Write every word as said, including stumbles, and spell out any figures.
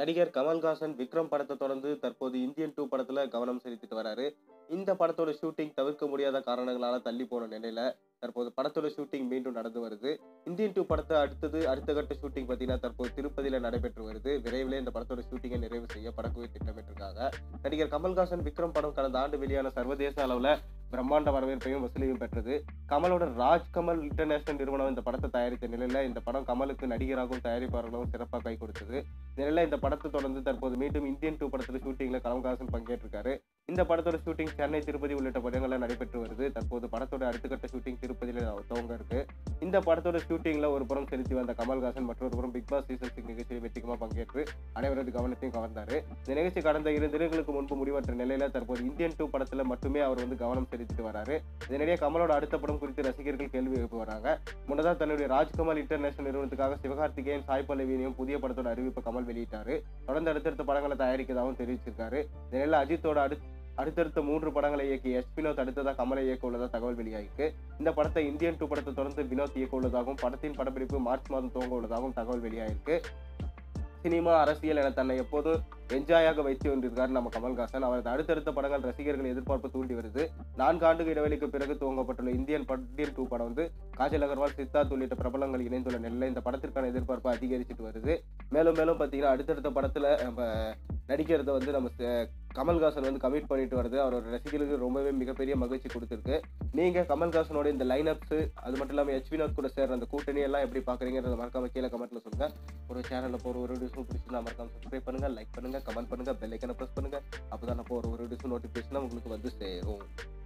நடிகர் கமல்ஹாசன் விக்ரம் படத்தை தொடர்ந்து தற்போது இந்தியன் டூ படத்தில் கவனம் செலுத்திட்டு வராரு. இந்த படத்தோட ஷூட்டிங் தவிர்க்க முடியாத காரணங்களால் தள்ளி போன நிலையில தற்போது படத்தோட ஷூட்டிங் மீண்டும் நடந்து வருது. இந்தியன் டூ படத்தை அடுத்தது அடுத்த கட்ட ஷூட்டிங் பார்த்தீங்கன்னா தற்போது திருப்பதியில் நடைபெற்று வருது. விரைவில் இந்த படத்தோட ஷூட்டிங்கை நிறைவு செய்ய படக்குழு திட்டமிட்டிருக்காங்க. நடிகர் கமல்ஹாசன் விக்ரம் படம் கடந்த ஆண்டு வெளியான சர்வதேச அளவில் பிரம்மாண்ட வரவேற்பையும் வசூலையும் பெற்றது. கமலோட ராஜ்கமல் இன்டர்நேஷனல் நிறுவனம் இந்த படத்தை தயாரித்த நிலையில இந்த படம் கமலுக்கு நடிகராகவும் தயாரிப்பாளர்களும் சிறப்பாக கை கொடுத்தது. நிலையில இந்த படத்தை தொடர்ந்து தற்போது மீண்டும் இந்தியன் டூ படத்துல ஷூட்டிங்ல கமல்ஹாசன் பங்கேற்றிருக்காரு. இந்த படத்தோட ஷூட்டிங் சென்னை, திருப்பதி உள்ளிட்ட படங்கள்லாம் நடைபெற்று வருது. தற்போது படத்தோட அடுத்தக்கட்ட ஷூட்டிங் திருப்பதியில துவங்க இருக்கு. இந்த படத்தோட ஷூட்டிங்ல ஒரு புறம் செலுத்தி வந்த கமல்ஹாசன் மற்றொரு புறம் பிக் பாஸ் சீசன் சிக்ஸ் நிகழ்ச்சியில் வெற்றிகரமாக பங்கேற்று அனைவரது கவனத்தையும் கவர்ந்தாரு. இந்த நிகழ்ச்சி கடந்த இரு தினங்களுக்கு முன்பு முடிவற்ற நிலையில தற்போது இந்தியன் டூ படத்துல மட்டுமே அவர் வந்து கவனம் செலுத்திட்டு வராரு. இதனிடையே கமலோட அடுத்த படம் குறித்து ரசிகர்கள் கேள்வி எழுப்பி வராங்க. முன்னதாக தன்னுடைய ராஜ்கமல் இன்டர்நேஷனல் நிறுவனத்துக்காக சிவகார்த்திகேயன், சாய் பல்லவியையும் புதிய படத்தோட அறிவிப்பை கமல் வெளியிட்டாரு. தொடர்ந்து அடுத்தடுத்த படங்களை தயாரிக்கிறதாகவும் தெரிவிச்சிருக்காரு. இதனால அஜித்தோட அடுத்த அடுத்தடுத்த மூன்று படங்களை இயக்கி எஸ் வினோத் அடுத்ததாக கமலை இயக்க உள்ளதாக தகவல் வெளியாகிருக்கு. இந்த படத்தை இந்தியன் டூ படத்தை தொடர்ந்து வினோத் இயக்க உள்ளதாகவும் படத்தின் படப்பிடிப்பு மார்ச் மாதம் துவங்க உள்ளதாகவும் தகவல் வெளியாகிருக்கு. சினிமா, அரசியல் என தன்னை எப்போதும் என்ஜாயாக வைத்து கொண்டிருக்காரு நம்ம கமல்ஹாசன். அவரது அடுத்தடுத்த படங்கள் ரசிகர்கள் எதிர்பார்ப்பு தூண்டி வருது. நான்கு ஆண்டுகள் இடைவெளிக்கு பிறகு துவங்கப்பட்டுள்ள இந்தியன் இந்தியன் டூ படம் வந்து காஜல் அகர்வால், சித்தார்த் உள்ளிட்ட பிரபலங்கள் இணைந்துள்ள நிலையில் இந்த படத்திற்கான எதிர்பார்ப்பு அதிகரிச்சுட்டு வருது. மேலும் மேலும் பார்த்தீங்கன்னா அடுத்தடுத்த படத்தில் நம்ம நடிக்கிறத வந்து நம்ம கமல்ஹாசன் வந்து கமிட் பண்ணிட்டு வருது. அவரோட ரசிகர்களுக்கு ரொம்பவே மிகப்பெரிய மகிழ்ச்சி கொடுத்துருக்கு. நீங்கள் கமல்ஹாசனோட இந்த லைன் அப்ஸு, அது மட்டும் இல்லாமல் எச் வினோத் கூட சேர்ற அந்த கூட்டணி எல்லாம் எப்படி பார்க்குறீங்கிறத மறக்காம கீழே கமெண்ட்டில் சொல்லுங்கள். ஒரு சேனலில் போகிற ஒரு வீடியோஸும் பிடிச்சிருந்தா மறக்காம சப்ஸ்கிரைப் பண்ணுங்கள், லைக் பண்ணுங்கள், கமெண்ட் பண்ணுங்கள், பெல் ஐக்கனை ப்ரெஸ் பண்ணுங்கள். அப்போ தான் நான் போகிற ஒரு வீடியோஸும் நோட்டிஃபிகேஷனாக உங்களுக்கு வந்து சேரும்.